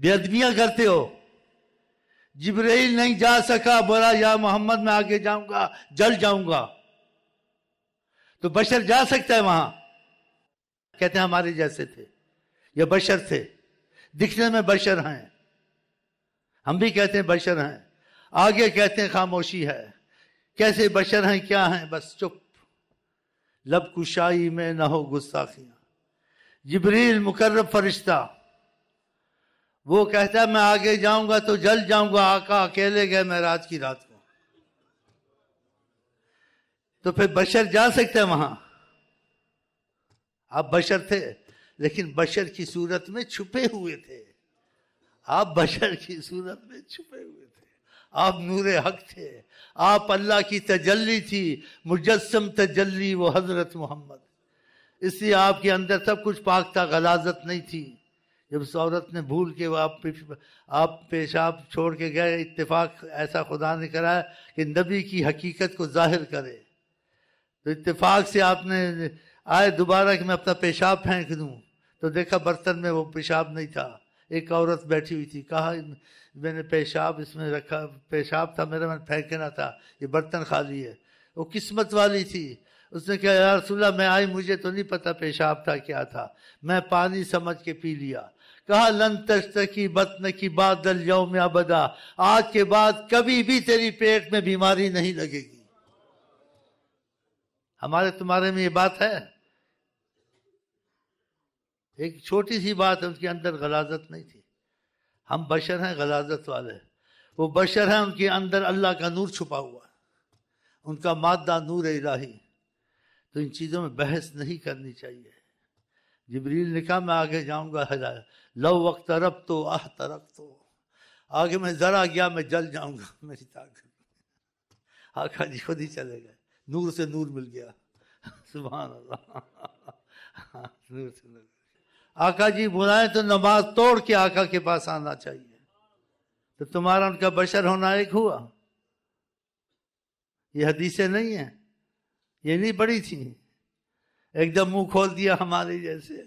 बेअदबियां करते हो। जिब्राइल नहीं जा सका, बोला या मोहम्मद मैं आगे जाऊंगा जल जाऊंगा, तो बशर जा सकता है वहां। कहते हैं हमारे जैसे थे, ये बशर थे, दिखने में बशर हैं। हम भी कहते हैं बशर हैं, आगे कहते हैं खामोशी है। कैसे बशर हैं, क्या हैं, बस चुप। लब कुशाई में ना हो गुस्ताखियां। जिब्रील मुकर्रब फरिश्ता, वो कहता है मैं आगे जाऊंगा तो जल जाऊंगा, आका अकेले गए महराज की रात को। तो फिर बशर जा सकते हैं वहां। आप बशर थे लेकिन बशर की सूरत में छुपे हुए थे, आप बशर की सूरत में छुपे हुए थे, आप नूरे हक थे, आप अल्लाह की तजल्ली थी, मुजस्सम तजल्ली वो हजरत मोहम्मद। इसलिए आपके अंदर सब कुछ पाक था, गलाजत नहीं थी। जब उस औरत ने भूल के आप पेशाब छोड़ के गए, इत्तेफाक ऐसा खुदा ने कराया कि नबी की हकीकत को जाहिर करे, तो इत्तेफाक से आपने आए दोबारा कि मैं अपना पेशाब फेंक दूँ, तो देखा बर्तन में वो पेशाब नहीं था। एक औरत बैठी हुई थी, कहा मैंने पेशाब इसमें रखा, पेशाब था मेरा, मैंने फेंकना था, ये बर्तन खाली है। वो किस्मत वाली थी, उसने कहा या रसूल अल्लाह मैं आई, मुझे तो नहीं पता पेशाब था क्या था, मैं पानी समझ के पी लिया। कहा लन तश्तकी बतन की बात दल यौम अबदा, आज के बाद कभी भी तेरी पेट में बीमारी नहीं लगेगी। हमारे तुम्हारे में ये बात है, एक छोटी सी बात है, उनके अंदर गलाजत नहीं थी। हम बशर हैं गलाजत वाले, वो बशर हैं, उनके अंदर अल्लाह का नूर छुपा हुआ है, उनका मादा नूर इलाही। तो इन चीज़ों में बहस नहीं करनी चाहिए। जिब्रील ने कहा मैं आगे जाऊंगा हजाय लव वक्त तरफ तो आह तरफ तो, आगे मैं ज़रा गया मैं जल जाऊंगा, मेरी ताकत। आका जी खुद ही चले गए, नूर से नूर मिल गया। सुभान अल्लाह, नूर से नूर। आका जी बुलाएं तो नमाज तोड़ के आका के पास आना चाहिए। तो तुम्हारा उनका बशर होना एक हुआ। ये हदीसें नहीं है, ये नहीं पड़ी थी, एकदम मुंह खोल दिया हमारे जैसे।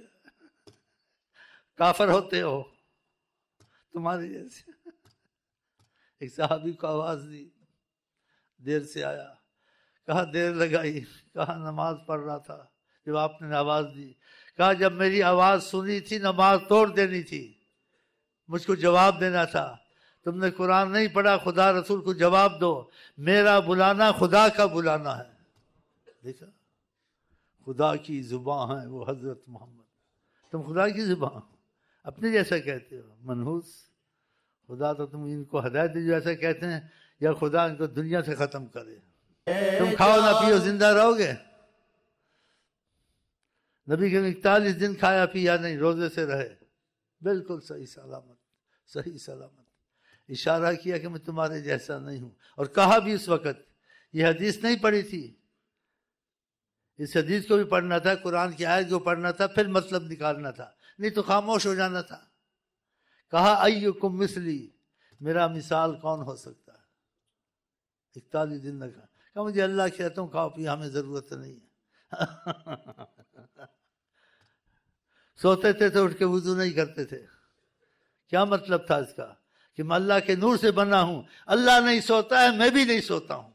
काफर होते हो तुम्हारे जैसे। एक साहबी को आवाज दी, देर से आया, कहा देर लगाई, कहा नमाज पढ़ रहा था जब आपने आवाज दी। कहा जब मेरी आवाज़ सुनी थी नमाज तोड़ देनी थी, मुझको जवाब देना था, तुमने कुरान नहीं पढ़ा, खुदा रसूल को जवाब दो। मेरा बुलाना खुदा का बुलाना है। देखा, खुदा की जुबां है वो हज़रत मोहम्मद। तुम खुदा की जुबां अपने जैसा कहते हो, मनहूस खुदा। तो तुम इनको हदायत दे जैसा कहते हैं, या खुदा इनको दुनिया से ख़त्म करे। तुम खाओ ना पियो, जिंदा रहोगे। नबी के 41 दिन खाया पिया नहीं, रोज़े से रहे, बिल्कुल सही सलामत, सही सलामत। इशारा किया कि मैं तुम्हारे जैसा नहीं हूँ, और कहा भी उस वक़्त। यह हदीस नहीं पढ़ी थी, इस हदीस को भी पढ़ना था, कुरान की आयत को पढ़ना था, फिर मतलब निकालना था, नहीं तो खामोश हो जाना था। कहा अय्युकुम मिसली, मेरा मिसाल कौन हो सकता है। 41 दिन न कहा, कहा मुझे अल्लाह कहता हूँ खाओ पिया, हमें ज़रूरत नहीं है। सोते थे तो उठ के वुजू नहीं करते थे। क्या मतलब था इसका कि मैं अल्लाह के नूर से बना हूँ, अल्लाह नहीं सोता है मैं भी नहीं सोता हूँ,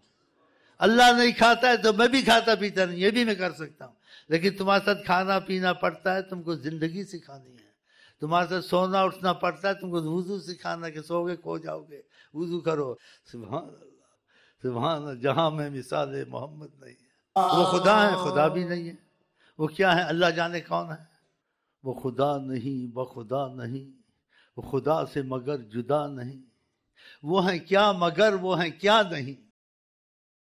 अल्लाह नहीं खाता है तो मैं भी खाता पीता नहीं, ये भी मैं कर सकता हूँ। लेकिन तुम्हारे साथ खाना पीना पड़ता है, तुमको ज़िंदगी सिखानी है, तुम्हारे साथ सोना उठना पड़ता है, तुमको वुजू सिखाना कि सोओगे खो जाओगे, वुजू करो। सुभान अल्लाह, सुभान अल्लाह। जहाँ में मिसाल मोहम्मद नहीं है, वो खुदा है, खुदा भी नहीं है। वो क्या है, अल्लाह जाने कौन है। वो खुदा नहीं, वो खुदा नहीं, वो खुदा से मगर जुदा नहीं, वो हैं क्या मगर वो हैं क्या नहीं।